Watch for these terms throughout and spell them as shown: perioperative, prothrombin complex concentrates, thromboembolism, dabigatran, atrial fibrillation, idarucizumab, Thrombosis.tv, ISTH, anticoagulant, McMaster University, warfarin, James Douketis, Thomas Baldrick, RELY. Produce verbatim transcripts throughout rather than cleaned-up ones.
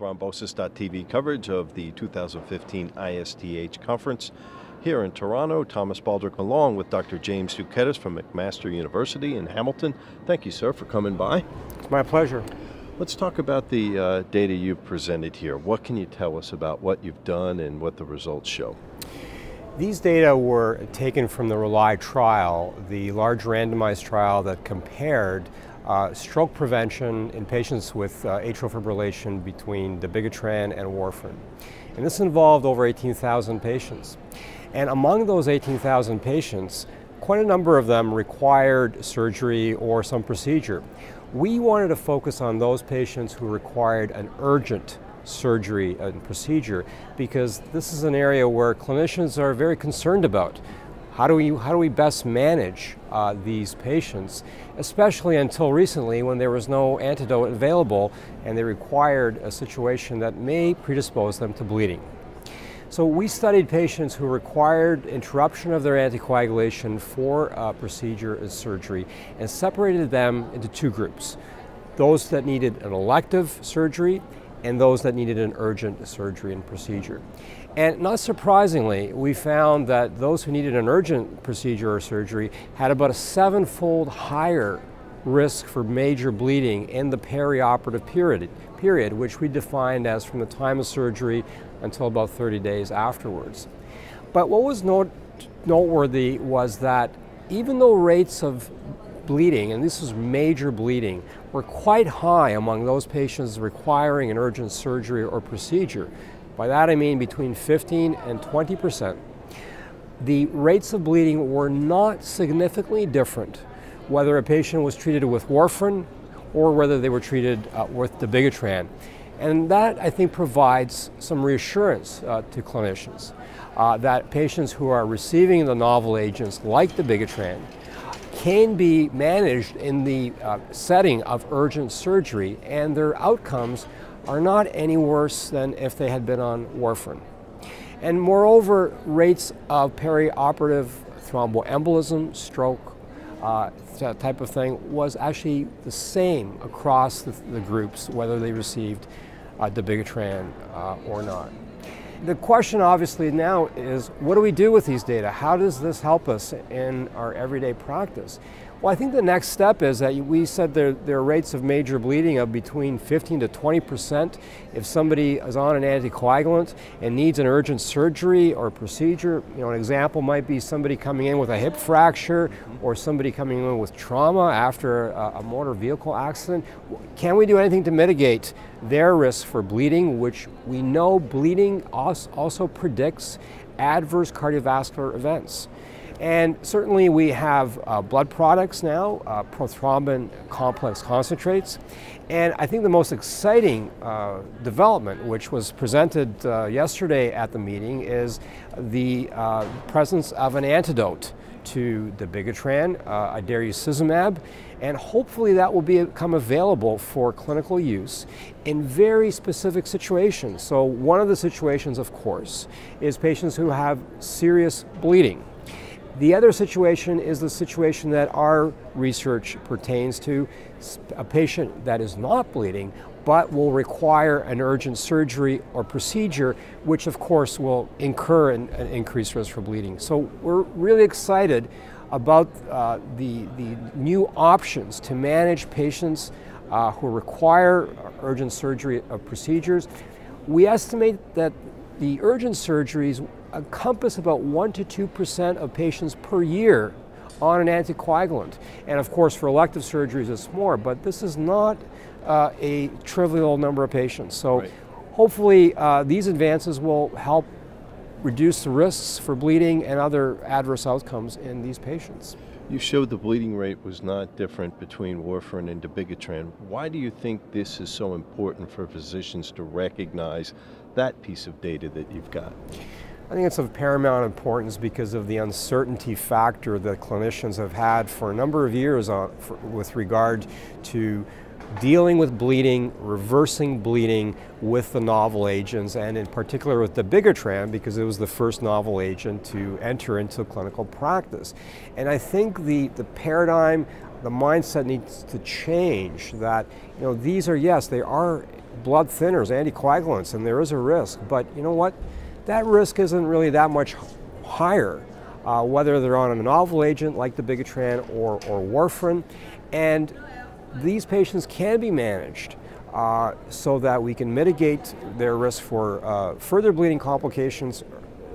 Thrombosis dot T V coverage of the two thousand fifteen I S T H conference here in Toronto. Thomas Baldrick along with Doctor James Douketis from McMaster University in Hamilton. Thank you, sir, for coming by. It's my pleasure. Let's talk about the uh, data you've presented here. What can you tell us about what you've done and what the results show? These data were taken from the RELY trial, the large randomized trial that compared Uh, stroke prevention in patients with uh, atrial fibrillation between dabigatran and warfarin. And this involved over eighteen thousand patients. And among those eighteen thousand patients, quite a number of them required surgery or some procedure. We wanted to focus on those patients who required an urgent surgery and procedure, because this is an area where clinicians are very concerned about. How do we, how do we best manage uh, these patients, especially until recently when there was no antidote available and they required a situation that may predispose them to bleeding. So we studied patients who required interruption of their anticoagulation for uh, procedure and surgery, and separated them into two groups: those that needed an elective surgery and those that needed an urgent surgery and procedure. And not surprisingly, we found that those who needed an urgent procedure or surgery had about a sevenfold higher risk for major bleeding in the perioperative period, period, which we defined as from the time of surgery until about thirty days afterwards. But what was not noteworthy was that even though rates of bleeding, and this was major bleeding, were quite high among those patients requiring an urgent surgery or procedure. By that I mean between fifteen and twenty percent. The rates of bleeding were not significantly different whether a patient was treated with warfarin or whether they were treated uh, with dabigatran. And that, I think, provides some reassurance uh, to clinicians uh, that patients who are receiving the novel agents like dabigatran can be managed in the uh, setting of urgent surgery, and their outcomes are not any worse than if they had been on warfarin. And moreover, rates of perioperative thromboembolism, stroke, uh, that type of thing, was actually the same across the, the groups, whether they received uh, dabigatran uh, or not. The question obviously now is, what do we do with these data? How does this help us in our everyday practice? Well, I think the next step is that we said there, there are rates of major bleeding of between fifteen to twenty percent. If somebody is on an anticoagulant and needs an urgent surgery or procedure, you know, an example might be somebody coming in with a hip fracture or somebody coming in with trauma after a, a motor vehicle accident. Can we do anything to mitigate their risk for bleeding, which we know bleeding also predicts adverse cardiovascular events? And certainly we have uh, blood products now, uh, prothrombin complex concentrates. And I think the most exciting uh, development, which was presented uh, yesterday at the meeting, is the uh, presence of an antidote to dabigatran, uh, idarucizumab, and hopefully that will become available for clinical use in very specific situations. So one of the situations, of course, is patients who have serious bleeding. The other situation is the situation that our research pertains to, a patient that is not bleeding but will require an urgent surgery or procedure, which of course will incur an, an increased risk for bleeding. So we're really excited about uh, the, the new options to manage patients uh, who require urgent surgery or procedures. We estimate that the urgent surgeries encompass about one to two percent of patients per year on an anticoagulant. And of course for elective surgeries it's more, but this is not uh, a trivial number of patients. So right. hopefully uh, these advances will help reduce the risks for bleeding and other adverse outcomes in these patients. You showed the bleeding rate was not different between warfarin and dabigatran. Why do you think this is so important for physicians to recognize that piece of data that you've got? I think it's of paramount importance because of the uncertainty factor that clinicians have had for a number of years on, for, with regard to dealing with bleeding, reversing bleeding with the novel agents, and in particular with dabigatran, because it was the first novel agent to enter into clinical practice. And I think the, the paradigm, the mindset needs to change that, you know, these are, yes, they are blood thinners, anticoagulants, and there is a risk. But you know what? That risk isn't really that much higher, uh, whether they're on a novel agent like dabigatran or, or warfarin. And these patients can be managed uh, so that we can mitigate their risk for uh, further bleeding complications,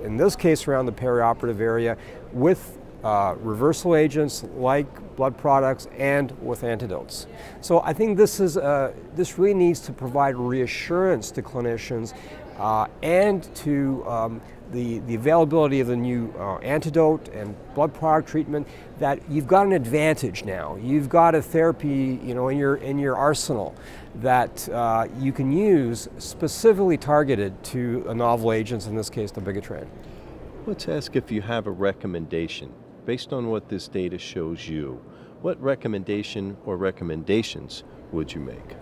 in this case around the perioperative area, with uh, reversal agents like blood products and with antidotes. So I think this, is, uh, this really needs to provide reassurance to clinicians uh, and to um, the, the availability of the new uh, antidote and blood product treatment, that you've got an advantage now. You've got a therapy, you know, in your, in your arsenal that uh, you can use specifically targeted to a novel agents, in this case dabigatran. Let's ask if you have a recommendation. Based on what this data shows you, what recommendation or recommendations would you make?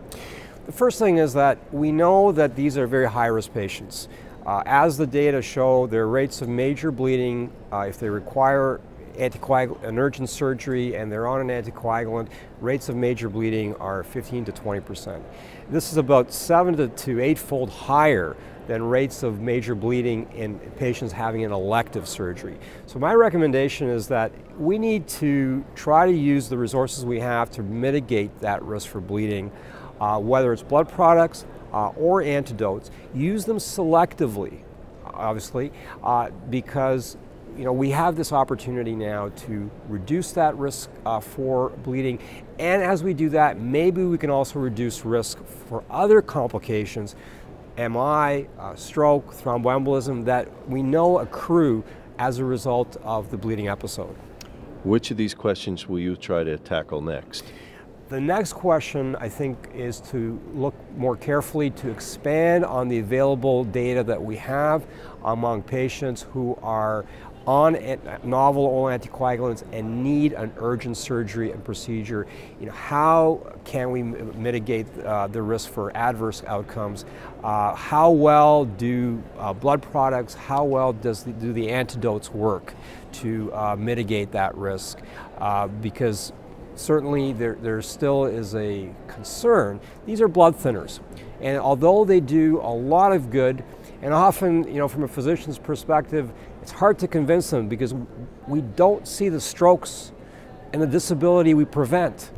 The first thing is that we know that these are very high-risk patients. Uh, as the data show, their rates of major bleeding, uh, if they require an urgent surgery and they're on an anticoagulant, rates of major bleeding are fifteen to twenty percent. This is about seven to eightfold higher than rates of major bleeding in patients having an elective surgery. So my recommendation is that we need to try to use the resources we have to mitigate that risk for bleeding, uh, whether it's blood products uh, or antidotes. Use them selectively, obviously, uh, because you know, we have this opportunity now to reduce that risk uh, for bleeding, and as we do that, maybe we can also reduce risk for other complications, M I, uh, stroke, thromboembolism, that we know accrue as a result of the bleeding episode. Which of these questions will you try to tackle next? The next question, I think, is to look more carefully to expand on the available data that we have among patients who are on novel oral anticoagulants and need an urgent surgery and procedure. You know, how can we mitigate uh, the risk for adverse outcomes? Uh, how well do uh, blood products, how well does the, do the antidotes work to uh, mitigate that risk? Uh, because certainly there, there still is a concern. These are blood thinners, and although they do a lot of good, and often, you know, from a physician's perspective, it's hard to convince them because we don't see the strokes and the disability we prevent.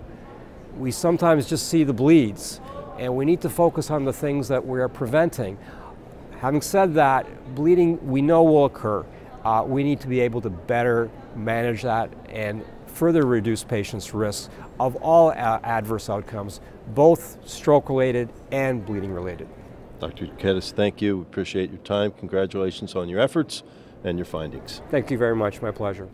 We sometimes just see the bleeds, and we need to focus on the things that we are preventing. Having said that, bleeding we know will occur. Uh, we need to be able to better manage that and further reduce patients' risks of all adverse outcomes, both stroke-related and bleeding-related. Doctor Douketis, thank you. We appreciate your time. Congratulations on your efforts and your findings. Thank you very much. My pleasure.